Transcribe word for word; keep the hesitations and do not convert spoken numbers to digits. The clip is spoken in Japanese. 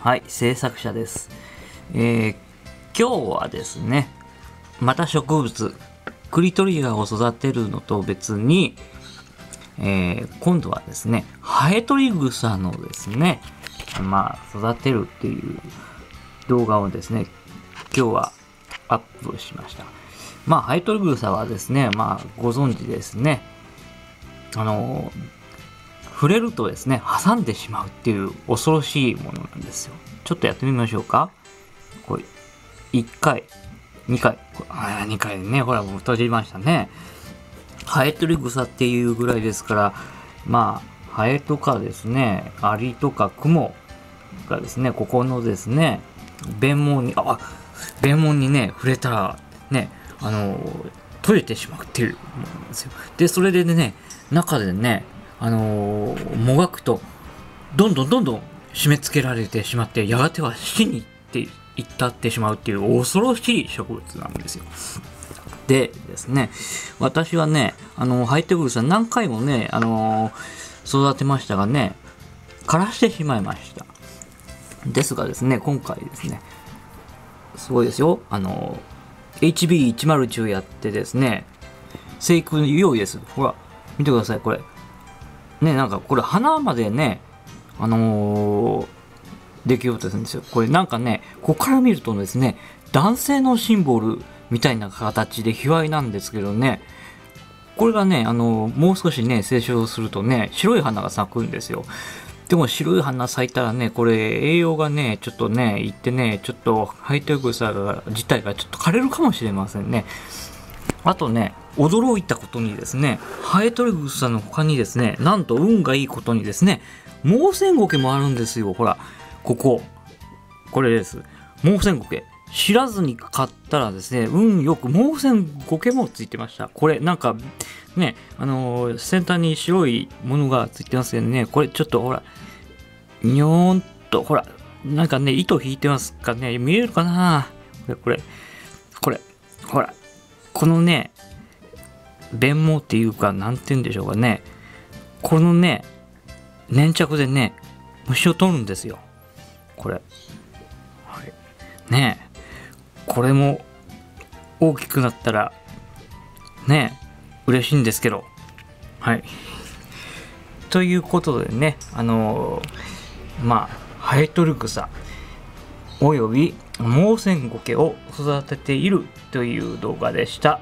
はい、制作者です。えー、今日はですね、また植物、クリトリガーを育てるのと別に、えー、今度はですね、ハエトリグサのですね、まあ、育てるっていう動画をですね、今日はアップしました。まあ、ハエトリグサはですね、まあ、ご存知ですね、あの、触れるとですね、挟んでしまうっていう恐ろしいものなんですよ。ちょっとやってみましょうか。これ、いっかい、にかい、あーにかいね、ほら、もう閉じましたね。ハエトリグサっていうぐらいですから、まあ、ハエとかですね、アリとかクモがですね、ここのですね、弁門に、あ、弁門にね、触れたら、ね、あの、取れてしまうっていうものなんですよ。で、それでね、中でね、あのー、もがくと、どんどんどんどん締め付けられてしまって、やがては死にっていったってしまうっていう恐ろしい植物なんですよ。でですね、私はね、あのー、ハエトリグサ何回もね、あのー、育てましたがね、枯らしてしまいました。ですがですね、今回ですね、すごいですよ、あのー、エイチビーいちまるいち やってですね、生育用意です。ほら、見てください、これ。ね、なんかこれ花までね、あのー、できようとするんですよ。これなんかね、ここから見るとですね、男性のシンボルみたいな形で卑猥なんですけどね、これがね、あのー、もう少しね、成長するとね、白い花が咲くんですよ。でも白い花咲いたらね、これ栄養がね、ちょっとね、いってね、ちょっとハエトリグサが自体がちょっと枯れるかもしれませんね。あとね、驚いたことにですね、ハエトリグサの他にですね、なんと運がいいことにですね、モウセンゴケもあるんですよ。ほら、ここ。これです。モウセンゴケ。知らずに買ったらですね、運よくモウセンゴケもついてました。これ、なんか、ね、あのー、先端に白いものがついてますけどね、これちょっとほら、にょーんと、ほら、なんかね、糸引いてますかね、見えるかなこれ、これ、これ、ほら、このね、弁毛っていうか、なんて言うんでしょうかね。このね、粘着でね、虫を取るんですよ。これ。はい、ねえ。これも、大きくなったら、ねえ、嬉しいんですけど。はい。ということでね、あのー、まあ、ハエトリグサ、およびモウセンゴケを育てているという動画でした。